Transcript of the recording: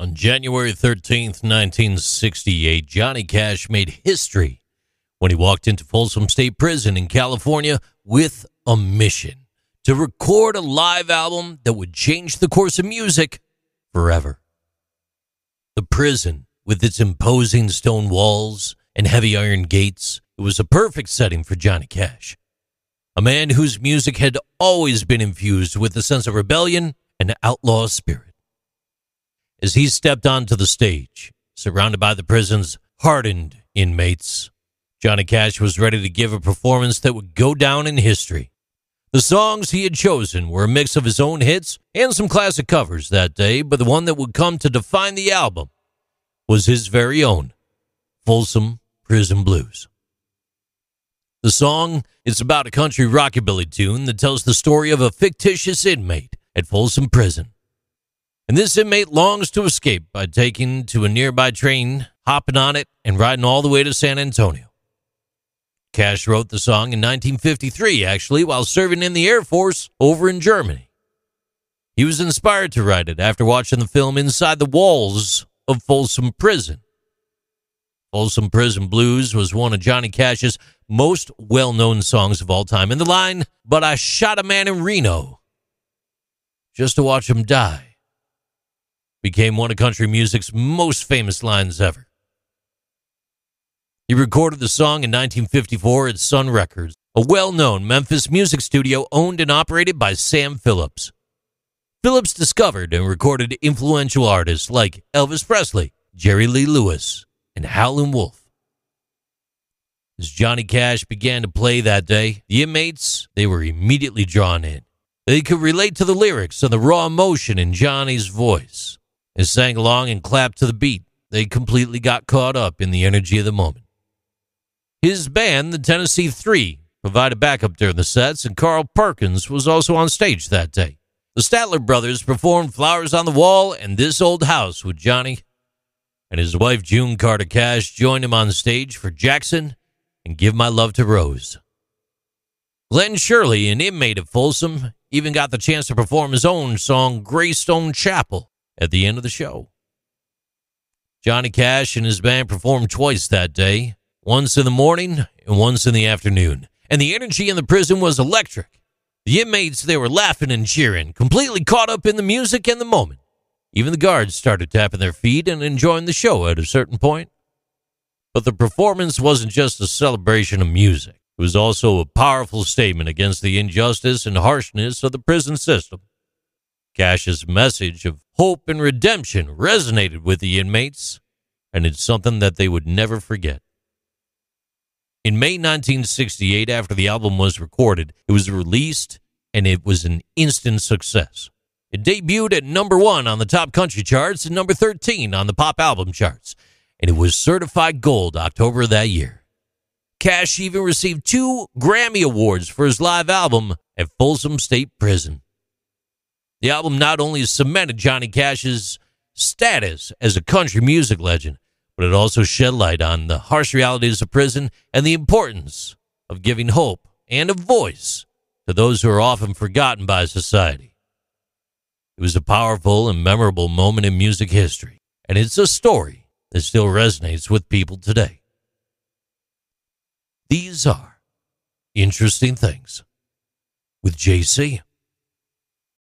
On January 13th, 1968, Johnny Cash made history when he walked into Folsom State Prison in California with a mission to record a live album that would change the course of music forever. The prison, with its imposing stone walls and heavy iron gates, it was a perfect setting for Johnny Cash, a man whose music had always been infused with a sense of rebellion and outlaw spirit. As he stepped onto the stage, surrounded by the prison's hardened inmates, Johnny Cash was ready to give a performance that would go down in history. The songs he had chosen were a mix of his own hits and some classic covers that day, but the one that would come to define the album was his very own, Folsom Prison Blues. The song is about a country rockabilly tune that tells the story of a fictitious inmate at Folsom Prison. And this inmate longs to escape by taking to a nearby train, hopping on it, and riding all the way to San Antonio. Cash wrote the song in 1953, actually, while serving in the Air Force over in Germany. He was inspired to write it after watching the film Inside the Walls of Folsom Prison. Folsom Prison Blues was one of Johnny Cash's most well-known songs of all time. In the line, "But I shot a man in Reno just to watch him die," became one of country music's most famous lines ever. He recorded the song in 1954 at Sun Records, a well-known Memphis music studio owned and operated by Sam Phillips. Phillips discovered and recorded influential artists like Elvis Presley, Jerry Lee Lewis, and Howlin' Wolf. As Johnny Cash began to play that day, the inmates, they were immediately drawn in. They could relate to the lyrics and the raw emotion in Johnny's voice. They sang along and clapped to the beat. They completely got caught up in the energy of the moment. His band, the Tennessee Three, provided backup during the sets, and Carl Perkins was also on stage that day. The Statler Brothers performed Flowers on the Wall and This Old House with Johnny, and his wife June Carter Cash joined him on stage for Jackson and Give My Love to Rose. Glenn Shirley, an inmate of Folsom, even got the chance to perform his own song, Greystone Chapel, at the end of the show. Johnny Cash and his band performed twice that day, once in the morning and once in the afternoon. And the energy in the prison was electric. The inmates, they were laughing and cheering, completely caught up in the music and the moment. Even the guards started tapping their feet and enjoying the show at a certain point. But the performance wasn't just a celebration of music. It was also a powerful statement against the injustice and harshness of the prison system. Cash's message of hope and redemption resonated with the inmates, and it's something that they would never forget. In May 1968, after the album was recorded, it was released, and it was an instant success. It debuted at number 1 on the top country charts and number 13 on the pop album charts, and it was certified gold October of that year. Cash even received 2 Grammy Awards for his live album at Folsom State Prison. The album not only cemented Johnny Cash's status as a country music legend, but it also shed light on the harsh realities of prison and the importance of giving hope and a voice to those who are often forgotten by society. It was a powerful and memorable moment in music history, and it's a story that still resonates with people today. These are Interesting Things with JC.